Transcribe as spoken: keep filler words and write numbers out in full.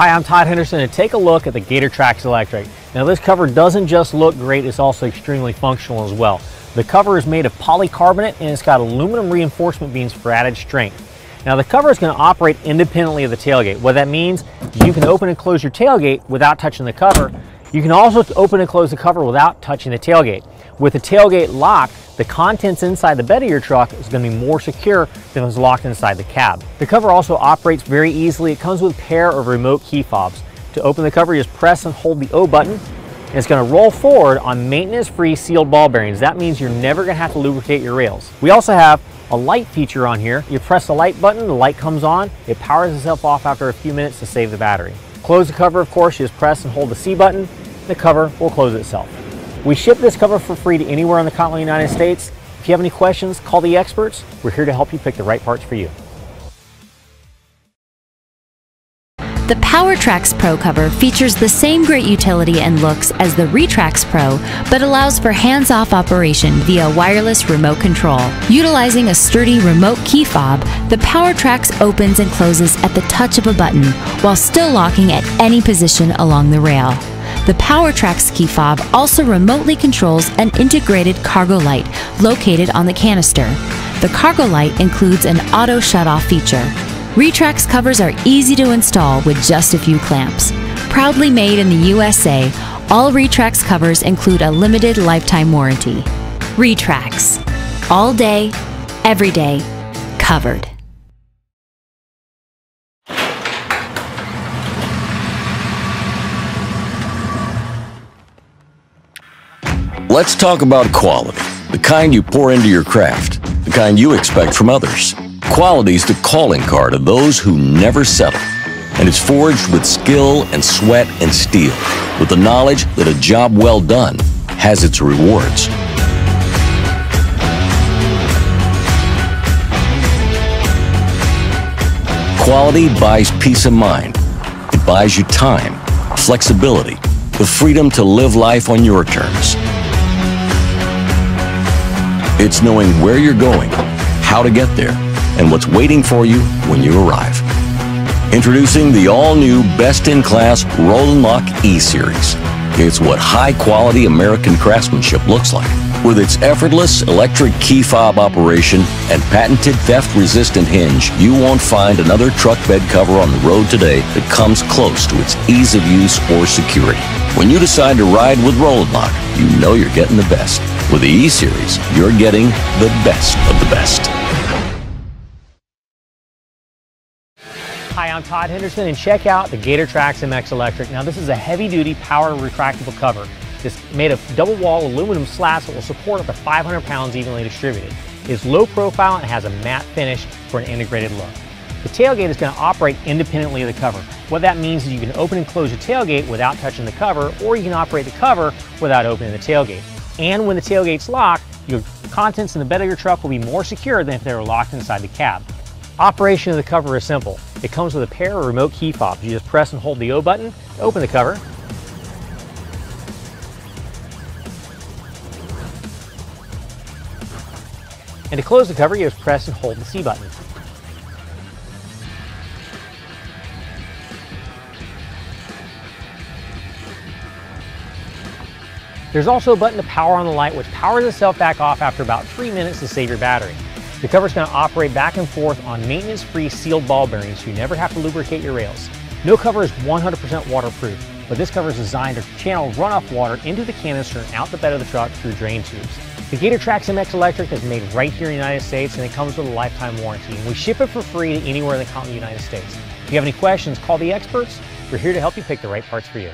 Hi, I'm Todd Henderson, and take a look at the GatorTrax Electric. Now, this cover doesn't just look great, it's also extremely functional as well. The cover is made of polycarbonate and it's got aluminum reinforcement beams for added strength. Now, the cover is going to operate independently of the tailgate. What that means is you can open and close your tailgate without touching the cover. You can also open and close the cover without touching the tailgate. With the tailgate locked, the contents inside the bed of your truck is going to be more secure than what's locked inside the cab. The cover also operates very easily. It comes with a pair of remote key fobs. To open the cover, you just press and hold the O button, and it's going to roll forward on maintenance-free sealed ball bearings. That means you're never going to have to lubricate your rails. We also have a light feature on here. You press the light button, the light comes on, it powers itself off after a few minutes to save the battery. Close the cover, of course, you just press and hold the C button, the cover will close itself. We ship this cover for free to anywhere on the continental United States. If you have any questions, call the experts. We're here to help you pick the right parts for you. The PowerTraxPRO cover features the same great utility and looks as the RetraxPRO, but allows for hands-off operation via wireless remote control. Utilizing a sturdy remote key fob, the PowerTrax opens and closes at the touch of a button, while still locking at any position along the rail. The PowerTrax key fob also remotely controls an integrated cargo light located on the canister. The cargo light includes an auto shut-off feature. RetraxPRO covers are easy to install with just a few clamps. Proudly made in the U S A, all RetraxPRO covers include a limited lifetime warranty. RetraxPRO. All day, every day, covered. Let's talk about quality, the kind you pour into your craft, the kind you expect from others. Quality's the calling card of those who never settle, and it's forged with skill and sweat and steel, with the knowledge that a job well done has its rewards. Quality buys peace of mind. It buys you time, flexibility, the freedom to live life on your terms. It's knowing where you're going, how to get there, and what's waiting for you when you arrive. Introducing the all-new, best-in-class Roll-N-Lock E-Series. It's what high-quality American craftsmanship looks like. With its effortless electric key fob operation and patented theft-resistant hinge, you won't find another truck bed cover on the road today that comes close to its ease of use or security. When you decide to ride with Roll-N-Lock, you know you're getting the best. With the E-Series, you're getting the best of the best. Hi, I'm Todd Henderson, and check out the GatorTrax M X Electric. Now, this is a heavy-duty power retractable cover. It's made of double-wall aluminum slats that will support up to five hundred pounds evenly distributed. It's low profile and has a matte finish for an integrated look. The tailgate is going to operate independently of the cover. What that means is you can open and close your tailgate without touching the cover, or you can operate the cover without opening the tailgate. And when the tailgate's locked, your contents in the bed of your truck will be more secure than if they were locked inside the cab. Operation of the cover is simple. It comes with a pair of remote key fobs. You just press and hold the O button to open the cover. And to close the cover, you just press and hold the C button. There's also a button to power on the light, which powers itself back off after about three minutes to save your battery. The cover's going to operate back and forth on maintenance-free sealed ball bearings, so you never have to lubricate your rails. No cover is one hundred percent waterproof, but this cover is designed to channel runoff water into the canister and out the bed of the truck through drain tubes. The GatorTrax M X Electric is made right here in the United States, and it comes with a lifetime warranty. We ship it for free to anywhere in the continental United States. If you have any questions, call the experts. We're here to help you pick the right parts for you.